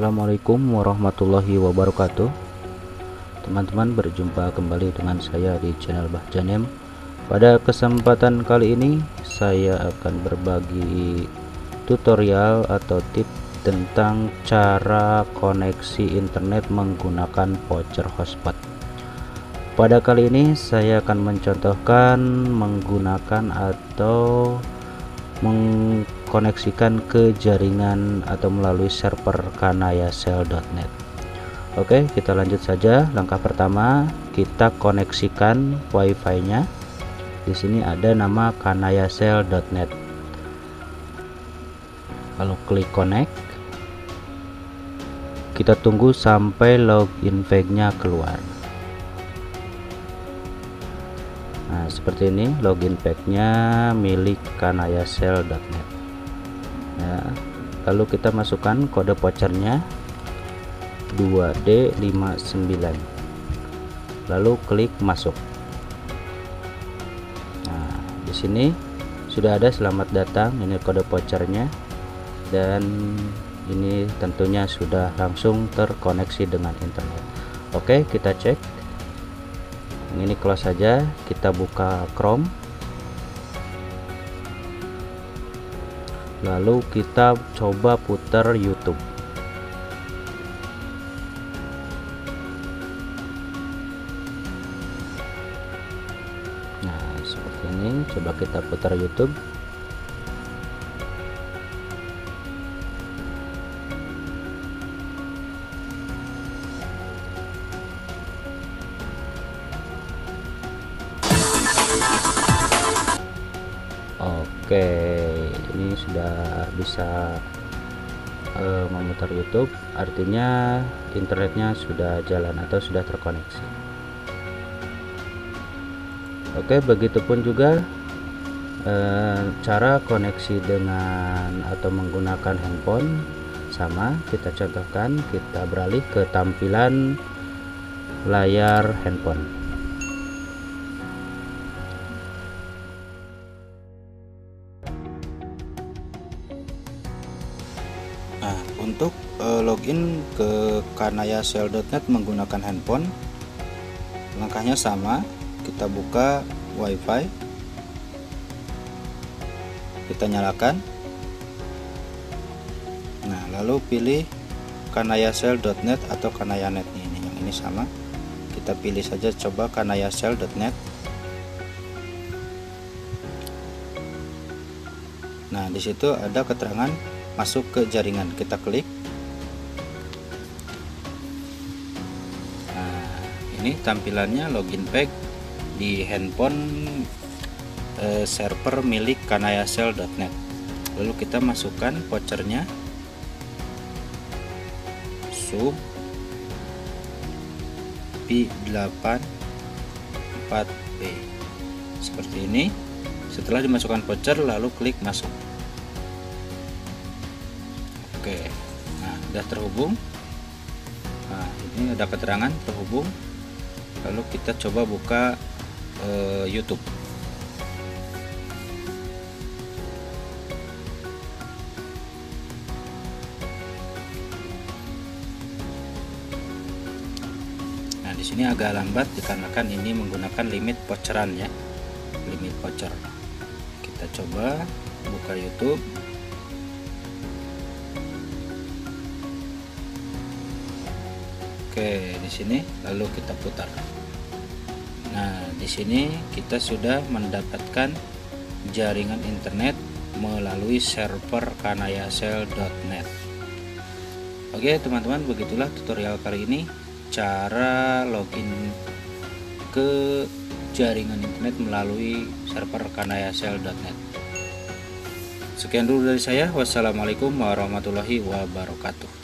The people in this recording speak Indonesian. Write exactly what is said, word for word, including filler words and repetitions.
Assalamualaikum warahmatullahi wabarakatuh. Teman-teman, berjumpa kembali dengan saya di channel Bah Janem. Pada kesempatan kali ini saya akan berbagi tutorial atau tips tentang cara koneksi internet menggunakan voucher hotspot. Pada kali ini saya akan mencontohkan menggunakan atau mengkoneksikan ke jaringan atau melalui server kanayacell titik net. Oke, kita lanjut saja. Langkah pertama, kita koneksikan wifi-nya. Di sini ada nama kanayacell titik net. Lalu klik connect. Kita tunggu sampai login page-nya keluar. Nah, seperti ini login pack-nya milik kanayacell titik net. Nah, lalu kita masukkan kode vouchernya dua D lima sembilan. Lalu klik masuk. Nah, di sini sudah ada selamat datang, ini kode vouchernya, dan ini tentunya sudah langsung terkoneksi dengan internet. Oke, kita cek. Ini close saja, kita buka Chrome, lalu kita coba putar YouTube. Nah, seperti ini, coba kita putar YouTube. Oke, ini sudah bisa uh, memutar YouTube, artinya internetnya sudah jalan atau sudah terkoneksi. Oke, begitupun juga uh, cara koneksi dengan atau menggunakan handphone. Sama, kita contohkan, kita beralih ke tampilan layar handphone. Nah, untuk uh, login ke kanayacell titik net menggunakan handphone, langkahnya sama, kita buka wifi, kita nyalakan. Nah, lalu pilih kanayacell titik net atau kanayanet, ini yang ini sama, kita pilih saja, coba kanayacell titik net. Nah, disitu ada keterangan masuk ke jaringan, kita klik. Nah, ini tampilannya login page di handphone eh, server milik kanayacell titik net. Lalu kita masukkan vouchernya sub P delapan empat B seperti ini. Setelah dimasukkan voucher, lalu klik masuk. Oke, nah sudah terhubung. Nah, ini ada keterangan terhubung. Lalu kita coba buka e, YouTube. Nah, di sini agak lambat dikarenakan ini menggunakan limit voucheran ya, limit voucher. Kita coba buka YouTube. Oke, di sini lalu kita putar. Nah, di sini kita sudah mendapatkan jaringan internet melalui server kanayacell titik net. Oke, teman-teman, begitulah tutorial kali ini cara login ke jaringan internet melalui server kanayacell titik net. Sekian dulu dari saya. Wassalamualaikum warahmatullahi wabarakatuh.